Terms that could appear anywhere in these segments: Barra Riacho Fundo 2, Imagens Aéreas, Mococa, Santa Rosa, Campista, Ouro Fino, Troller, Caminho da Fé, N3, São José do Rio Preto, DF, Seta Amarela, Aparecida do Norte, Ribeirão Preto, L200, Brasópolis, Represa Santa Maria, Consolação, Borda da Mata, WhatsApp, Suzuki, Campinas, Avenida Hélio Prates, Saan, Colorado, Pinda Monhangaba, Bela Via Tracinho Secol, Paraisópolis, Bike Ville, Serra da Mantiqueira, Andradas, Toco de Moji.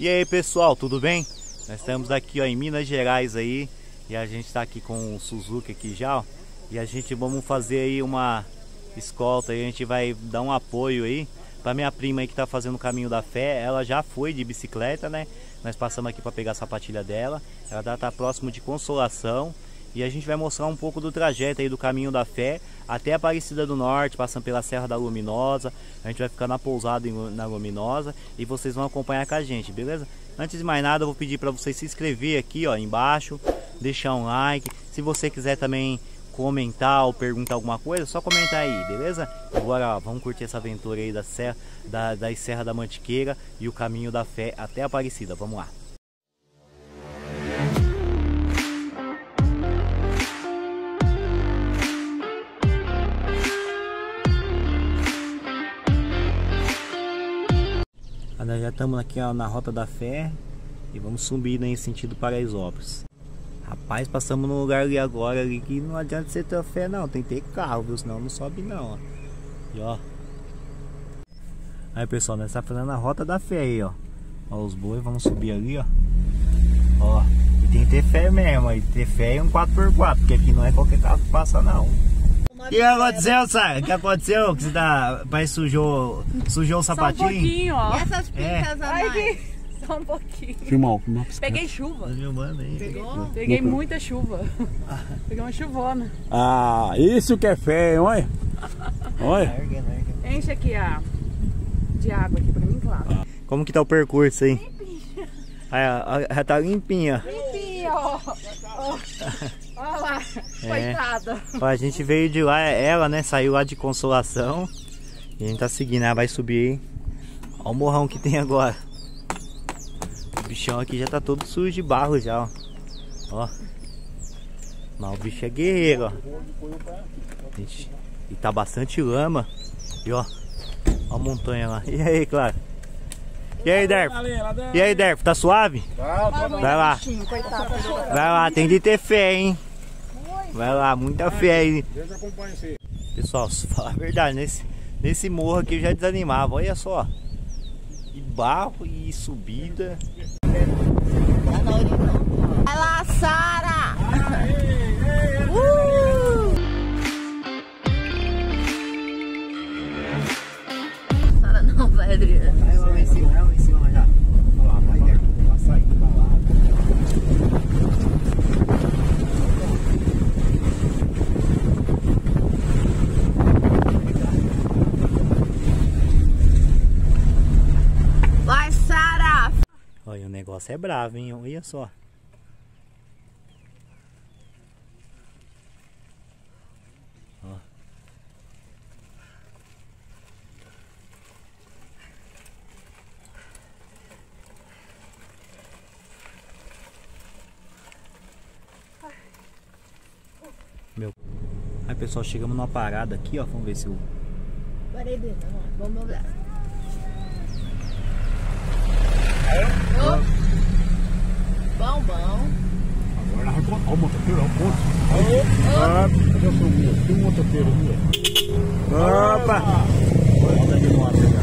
E aí pessoal, tudo bem? Nós estamos aqui ó, em Minas Gerais aí, e a gente está aqui com o Suzuki aqui já, ó, e a gente vamos fazer aí uma escolta, aí a gente vai dar um apoio aí para minha prima aí que tá fazendo o Caminho da Fé. Ela já foi de bicicleta, né? Nós passamos aqui para pegar a sapatilha dela. Ela tá próximo de Consolação. E a gente vai mostrar um pouco do trajeto aí do Caminho da Fé até a Aparecida do Norte, passando pela Serra da Luminosa. A gente vai ficar na pousada na Luminosa e vocês vão acompanhar com a gente, beleza? Antes de mais nada, eu vou pedir para vocês se inscrever aqui ó, embaixo, deixar um like. Se você quiser também comentar ou perguntar alguma coisa, só comentar aí, beleza? Agora ó, vamos curtir essa aventura aí da Serra da Serra da Mantiqueira e o Caminho da Fé até a Aparecida. Vamos lá! Já estamos aqui ó, na Rota da Fé e vamos subir né, em sentido Paraisópolis. Rapaz, passamos num lugar ali agora ali, que não adianta você ter fé não, tem que ter carro, viu? Senão não sobe não. Ó. E, ó. Aí pessoal, nós estamos fazendo a Rota da Fé aí, ó. Ó os bois, vamos subir ali, ó. Ó, e tem que ter fé mesmo, aí ter fé é um 4x4, porque aqui não é qualquer carro que passa não. O que aconteceu, Sara? O que aconteceu? Que você tá... Pai sujou o sapatinho? Só um pouquinho, ó. E essas pintas aí. É. Só um pouquinho. Filmou. Peguei chuva. Aí. Pegou? Peguei muita chuva. Peguei uma chuvona. Ah, isso que é feio, olha. Olha. Enche aqui de água aqui pra mim, claro. Como que tá o percurso aí? Limpinha. Aí, já tá limpinha. Limpinha, ó. Olha lá, coitada. Ó, a gente veio de lá, ela né, saiu lá de Consolação. E a gente tá seguindo, ela vai subir aí. Olha o morrão que tem agora. O bichão aqui já tá todo sujo de barro já, ó. Ó. Mas o bicho é guerreiro, ó. Gente, e tá bastante lama. E ó, ó a montanha lá. E aí, Clara? E aí, Derf? E aí, Derf? Tá suave? Vai lá. Vai lá, tem de ter fé, hein? Vai lá, muita fé aí. Pessoal, se falar a verdade, nesse morro aqui eu já desanimava. Olha só. E barro e subida. Vai lá, Sara! Sara não, vai, Adriana. Olha, o negócio é bravo, hein? Olha só. Ó. Meu. Aí, pessoal, chegamos numa parada aqui, ó. Vamos ver se o... Parei de não, vamos olhar. Bom, bom. Agora vai botar o motoqueiro ao ponto. Cadê o seu guia? Tem um motoqueiro ali. Opa! Olha de novo,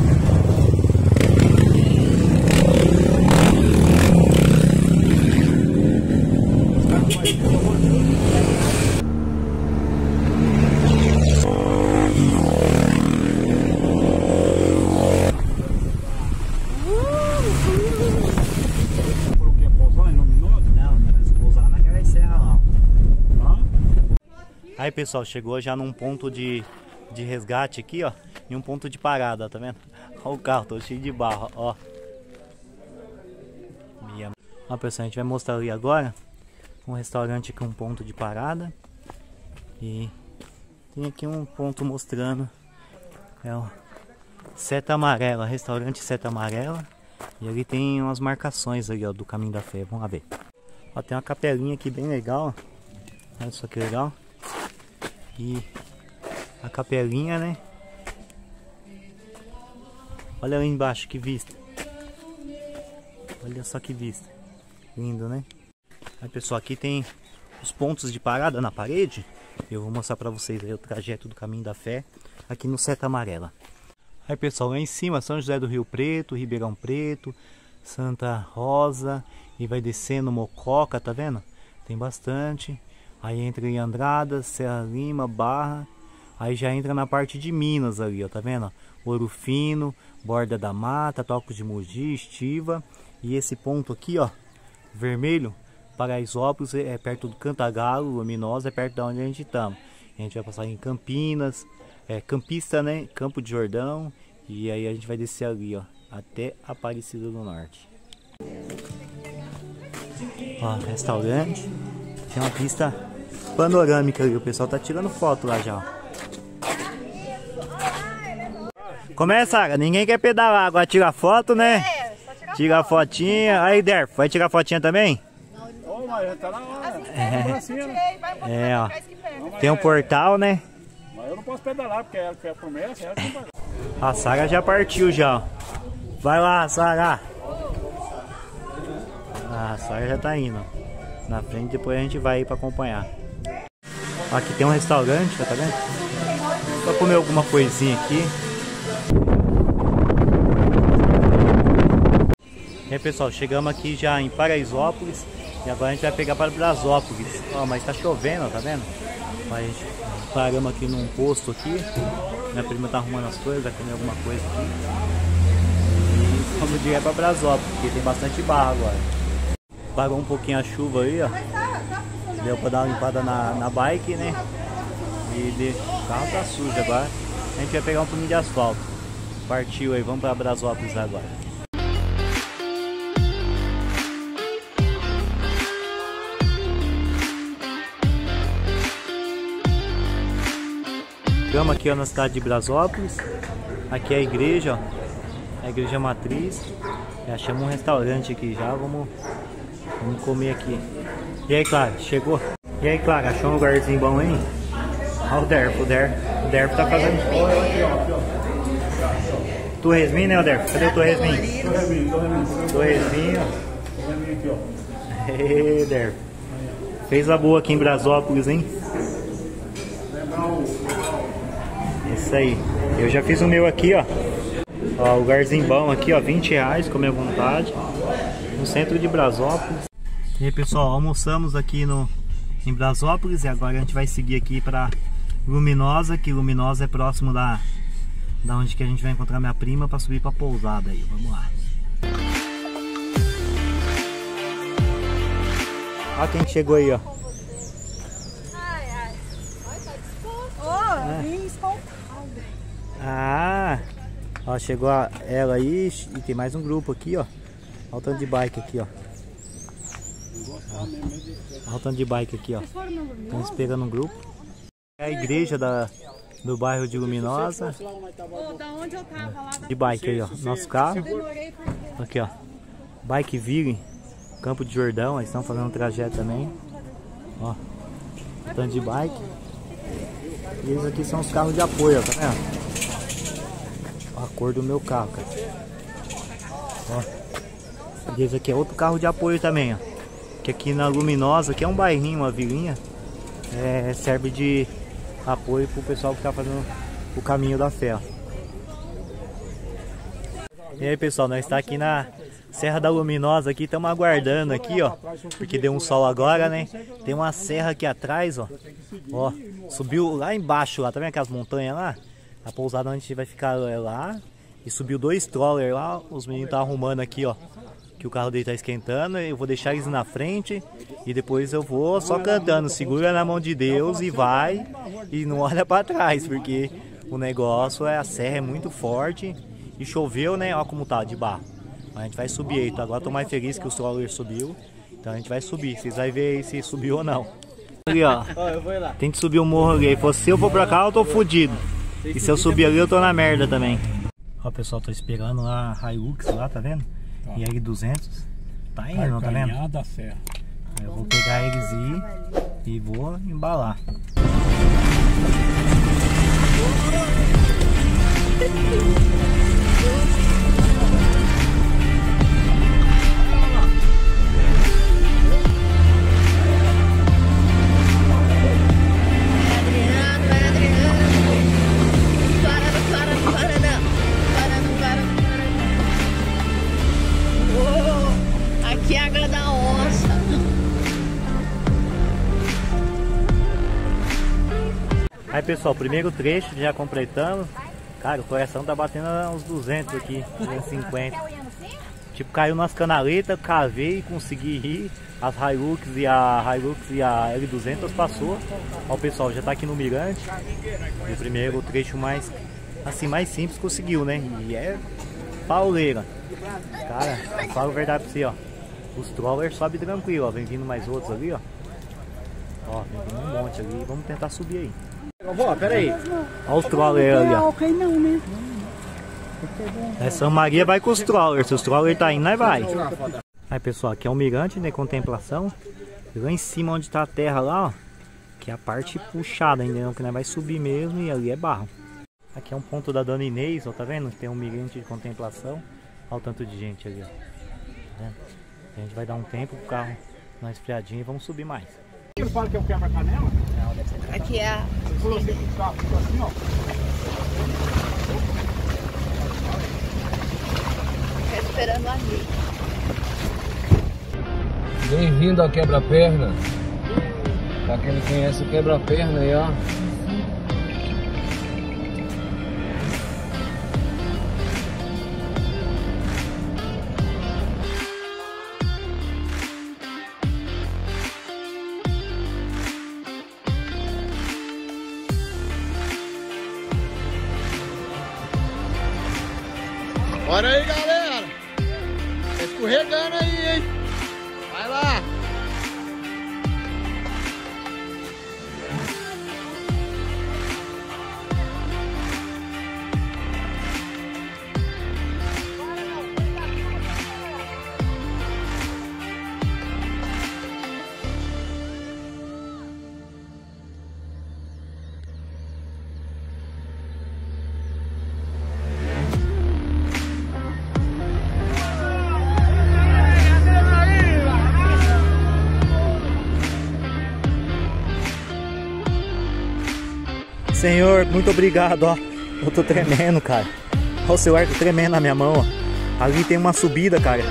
Aí pessoal, chegou já num ponto de resgate aqui, ó, e um ponto de parada, tá vendo? Olha o carro, tô cheio de barro, ó. Ó pessoal, a gente vai mostrar ali agora um restaurante com um ponto de parada. E tem aqui um ponto mostrando, é o Seta Amarela, restaurante Seta Amarela. E ali tem umas marcações ali, ó, do Caminho da Fé, vamos lá ver. Ó, tem uma capelinha aqui bem legal, ó. Olha só que legal. E a capelinha, né? Olha lá embaixo, que vista. Olha só que vista. Lindo, né? Aí, pessoal, aqui tem os pontos de parada na parede. Eu vou mostrar pra vocês aí o trajeto do Caminho da Fé aqui no Seta Amarela. Aí, pessoal, lá em cima, São José do Rio Preto, Ribeirão Preto, Santa Rosa e vai descendo Mococa, tá vendo? Tem bastante. Aí entra em Andradas, Serra Lima, Barra. Aí já entra na parte de Minas ali, ó, tá vendo? Ouro Fino, Borda da Mata, Toco de Moji, Estiva. E esse ponto aqui, ó, vermelho, Paraisópolis, é perto do Cantagalo, Luminosa, é perto de onde a gente tá. A gente vai passar em Campinas, Campista, né? Campo de Jordão. E aí a gente vai descer ali, ó, até Aparecida do Norte. Ó, restaurante. Tem uma pista panorâmica ali, o pessoal tá tirando foto lá já. Começa, ninguém quer pedalar, agora tira foto, né? Tira a fotinha. Aí, Derf, vai tirar a fotinha também? Não, mas já tá na hora. É, ó. Tem um portal, né? Mas eu não posso pedalar, porque ela que é a promessa, ela que não. A Sara já partiu já, ó. Vai lá, Sara. A Sara já tá indo na frente, depois a gente vai para acompanhar. Aqui tem um restaurante, tá vendo? Pra comer alguma coisinha aqui. E aí, pessoal, chegamos aqui já em Paraisópolis e agora a gente vai pegar para Brasópolis. Ó, mas tá chovendo, tá vendo? Mas paramos aqui num posto aqui. Minha prima tá arrumando as coisas, vai comer alguma coisa aqui. E vamos direto para Brasópolis, porque tem bastante barro agora. Parou um pouquinho a chuva aí, ó. Deu pra dar uma limpada na bike, né? O carro tá sujo agora. A gente vai pegar um pouquinho de asfalto. Partiu aí, vamos pra Brasópolis agora. Chegamos aqui, ó, na cidade de Brasópolis. Aqui é a igreja, ó. A igreja matriz. Já achamos um restaurante aqui já, vamos comer aqui. E aí, Clara, chegou? E aí, Clara, achou um lugarzinho bom, hein? Olha o Derf, o Derf tá fazendo. Torresminho, né, o Derf? Cadê o torresminho? Torresminho, ó. Ê, Derf. Fez a boa aqui em Brasópolis, hein? Isso aí. Eu já fiz o meu aqui, ó. Ó, lugarzinho bom aqui, ó. R$20, comer à vontade. No centro de Brasópolis. E aí, pessoal, almoçamos aqui em Brasópolis e agora a gente vai seguir aqui para Luminosa, que Luminosa é próximo da onde que a gente vai encontrar minha prima para subir para a pousada aí. Vamos lá. Olha quem chegou aí, ó. Ai, ai. Ai, tá desconto. Oh, eu vim escoltar bem. Ah, ó, chegou ela aí e tem mais um grupo aqui, ó. Olha o tanto de bike aqui, ó. Olha o tanto de bike aqui, ó. Estamos pegando um grupo. É a igreja do bairro de Luminosa. De bike aí, ó. Nosso carro. Aqui, ó. Bike Ville, Campo de Jordão. Eles estão fazendo um trajeto também. Ó. O tanto de bike. E esses aqui são os carros de apoio, ó. Tá vendo? A cor do meu carro, cara. Ó. Esse aqui é outro carro de apoio também, ó. Que aqui na Luminosa, que é um bairrinho, uma vilinha, serve de apoio pro pessoal que tá fazendo o Caminho da Fé, ó. E aí, pessoal, nós está aqui na Serra da Luminosa aqui, estamos aguardando aqui, ó, porque deu um sol agora, né? Tem uma serra aqui atrás, ó. Ó, subiu lá embaixo, lá, tá vendo aquelas montanhas lá? A pousada onde a gente vai ficar é lá. E subiu 2 trollers lá, os meninos tá arrumando aqui, ó. Que o carro dele tá esquentando, eu vou deixar eles na frente e depois eu vou só cantando, segura na mão de Deus e vai, e não olha para trás, porque o negócio é, a serra é muito forte e choveu, né? Olha como tá de barro. A gente vai subir aí, então agora tô mais feliz que o stroller subiu, então a gente vai subir, vocês vão ver aí se subiu ou não. Ali, ó, tem que subir o morro ali, se eu for pra cá eu tô fodido, e se eu subir ali eu tô na merda também. Ó, pessoal, tô esperando lá a Hilux lá, tá vendo? E aí 200 tá indo, não tá vendo? Da serra. Eu vou pegar eles e vou embalar. Whoa! Aí pessoal, primeiro trecho já completamos. Cara, o coração tá batendo uns 200 aqui, 250. Tipo, caiu nas canaletas, cavei, consegui ir. As Hilux e a L200 passou. Ó, o pessoal já tá aqui no mirante. E o primeiro trecho mais, assim, mais simples conseguiu, né? E é pauleira. Cara, falo a verdade pra você, ó. Os trollers sobem tranquilo, ó. Vem vindo mais outros ali, ó. Ó, vem vindo um monte ali. Vamos tentar subir aí. Vó, pera aí. Olha os trollers ali, ó. É, São Maria vai com os trollers. Se os trollers tá indo, nós vai. Aí, pessoal, aqui é o mirante, né? Contemplação. Lá em cima onde tá a terra lá, ó. Que é a parte puxada ainda, não, que nós vai subir mesmo. E ali é barro. Aqui é um ponto da Dona Inês, ó, tá vendo? Tem um mirante de contemplação. Olha o tanto de gente ali, ó. Tá vendo? A gente vai dar um tempo pro carro dar uma esfriadinha e vamos subir mais. Não fala que é o quebra-canela? Aqui é a... Fica esperando ali. Bem-vindo ao Quebra Perna. Pra quem não conhece o Quebra Perna aí, ó. Bora aí, galera! Tá escorregando aí, hein? Vai lá! Senhor, muito obrigado, ó. Eu tô tremendo, cara. Olha o seu arco tremendo na minha mão, ó. Ali tem uma subida, cara.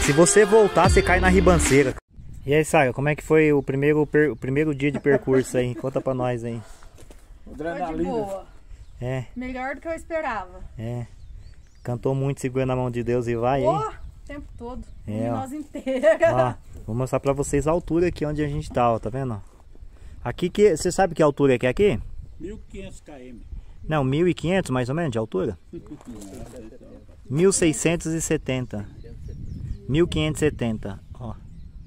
Se você voltar, você cai na ribanceira. E aí, Sara, como é que foi o primeiro dia de percurso aí? Conta pra nós aí. Foi de boa. É. Melhor do que eu esperava. É. Cantou muito, segura na mão de Deus e vai, hein? O tempo todo. É, ó. Nós inteira. Ó, vou mostrar pra vocês a altura aqui onde a gente tá, ó. Tá vendo? Aqui que... Você sabe que altura que é aqui? 1.500 km. Não, 1.500 mais ou menos de altura? 1.670. 1.570. Ó.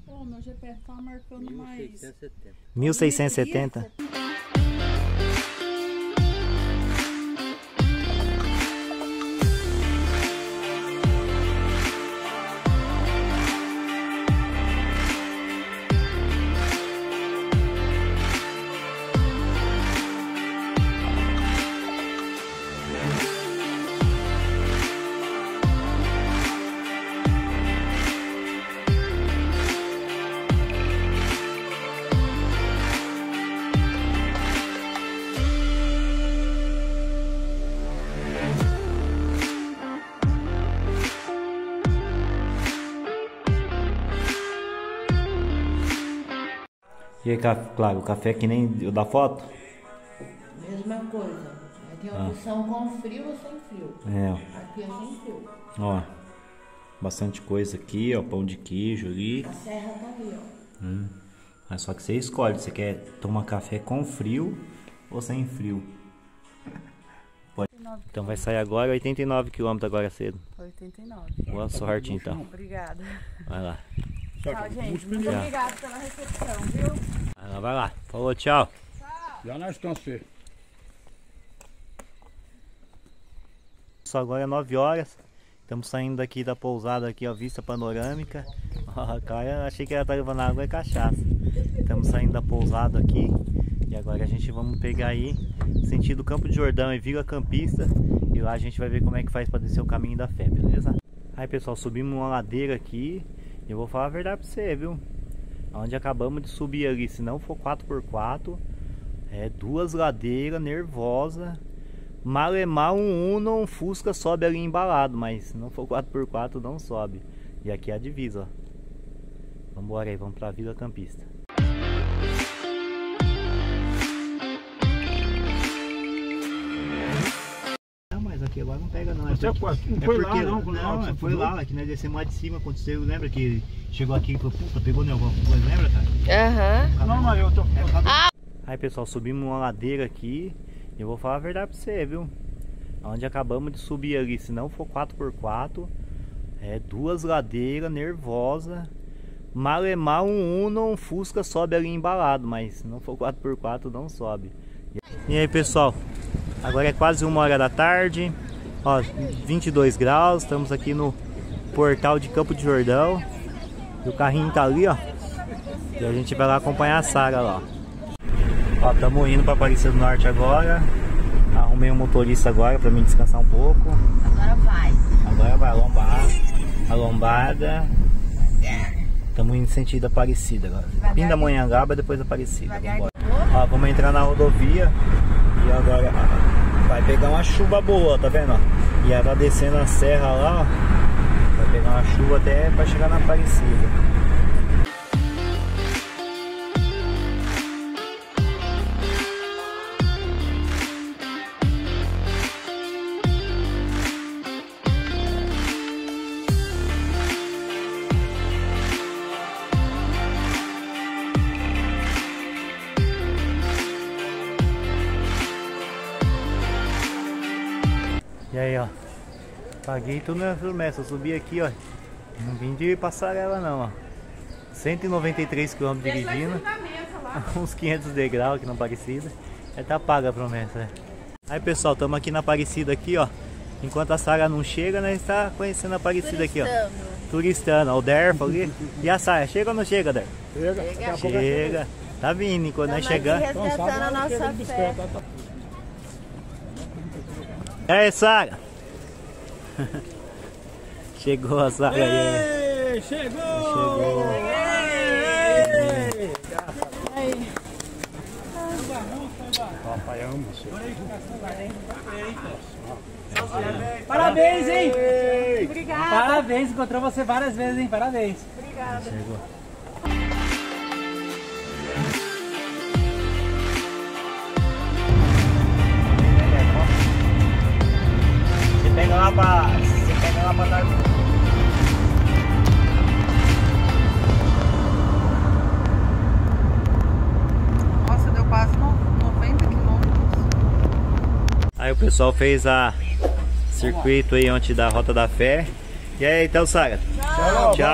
Pô, meu GPS tá marcando mais. 1.670. E claro, o café que nem o da foto? Mesma coisa. Tem opção com frio ou sem frio. É. Aqui é sem frio. Ó, bastante coisa aqui, ó, pão de queijo ali. A serra tá ali, ó. Mas só que você escolhe, você quer tomar café com frio ou sem frio. Pode. Então vai sair agora 89 km agora cedo. 89. Boa sorte então. Obrigada. Vai lá. Tchau, gente. Muito obrigado pela recepção, viu? Vai lá. Falou, tchau. Tchau. Já nós estamos. Só agora é 9 horas. Estamos saindo daqui da pousada aqui, ó, vista panorâmica. Ó, cara, achei que ela tá levando água e cachaça. Estamos saindo da pousada aqui. E agora a gente vamos pegar aí sentido Campo de Jordão e Vila Campista. E lá a gente vai ver como é que faz para descer o Caminho da Fé, beleza? Aí, pessoal, subimos uma ladeira aqui. Eu vou falar a verdade pra você, viu? Onde acabamos de subir ali, se não for 4x4, é duas ladeiras, nervosa. Malemar um Uno, um Fusca sobe ali embalado, mas se não for 4x4 não sobe. E aqui é a divisa, ó. Vambora aí, vamos pra Vila Campista. porque lá não pega não. Até quase, não foi lá não. Não, foi lá que nós descemos lá de cima, aconteceu, lembra que chegou aqui e falou, puta, pegou alguma coisa, lembra, tá? Aham. Não, mas eu tô... Aí, pessoal, subimos uma ladeira aqui, eu vou falar a verdade pra você, viu? Onde acabamos de subir ali, se não for 4x4, é duas ladeiras, nervosa. Malemar um Uno, um Fusca sobe ali embalado, mas se não for 4x4 não sobe. E aí, pessoal, agora é quase 1h da tarde, ó, 22 graus, estamos aqui no portal de Campo de Jordão. E o carrinho tá ali, ó, e a gente vai lá acompanhar a Sara lá. Ó, estamos indo para Aparecida do Norte agora. Arrumei um motorista agora para mim descansar um pouco. Agora vai a lombada. Estamos indo sentido Aparecida agora. Pinda Monhangaba, depois Aparecida. Ó, vamos entrar na rodovia. E agora vai pegar uma chuva boa, tá vendo? Ó? E ela tá descendo a serra lá, ó. Vai pegar uma chuva até para chegar na Aparecida. E aí, ó, paguei tudo na promessa, eu subi aqui, ó, não vim de passarela não, ó, 193 km dirigindo, uns 500 degraus aqui na Aparecida, é, tá paga a promessa, né? Aí, pessoal, estamos aqui na Aparecida aqui, ó, enquanto a Sara não chega, nós está conhecendo a Aparecida aqui, ó, turistando, ó, o Derfa ali, e a Sara, chega ou não chega, Derfa? Chega, tá vindo, quando nós chegamos. E aí, Sara? Chegou a Sara aí. Chegou! Parabéns, hein? Obrigada! Parabéns, encontrou você várias vezes, hein? Parabéns! Obrigada! Chegou. Você pega lá pra dar. Nossa, deu quase 90 quilômetros. Aí o pessoal fez a circuito aí ontem da Rota da Fé. E aí, então, Sara? Tchau, viu?